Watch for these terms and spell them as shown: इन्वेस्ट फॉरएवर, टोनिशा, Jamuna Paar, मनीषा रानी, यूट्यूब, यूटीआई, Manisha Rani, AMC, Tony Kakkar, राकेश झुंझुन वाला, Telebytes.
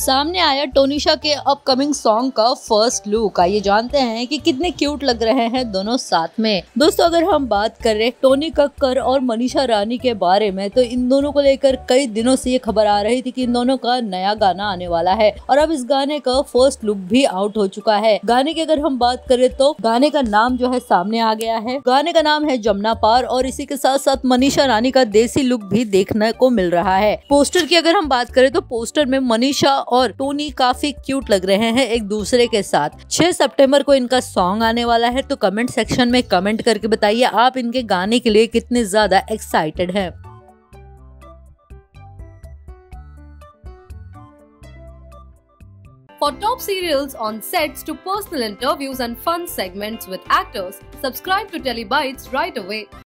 सामने आया टोनिशा के अपकमिंग सॉन्ग का फर्स्ट लुक। आइए जानते हैं कि कितने क्यूट लग रहे हैं दोनों साथ में। दोस्तों अगर हम बात करें टोनी कक्कर और मनीषा रानी के बारे में तो इन दोनों को लेकर कई दिनों से ये खबर आ रही थी कि इन दोनों का नया गाना आने वाला है और अब इस गाने का फर्स्ट लुक भी आउट हो चुका है। गाने की अगर हम बात करें तो गाने का नाम जो है सामने आ गया है। गाने का नाम है जमुना पार और इसी के साथ साथ मनीषा रानी का देसी लुक भी देखने को मिल रहा है। पोस्टर की अगर हम बात करें तो पोस्टर में मनीषा और टोनी काफी क्यूट लग रहे हैं एक दूसरे के साथ। 6 सितंबर को इनका सॉन्ग आने वाला है तो कमेंट सेक्शन में कमेंट करके बताइए आप इनके गाने के लिए कितने ज्यादा एक्साइटेड हैं। For top serials on sets to personal interviews and fun segments with actors, subscribe to Telebytes right away.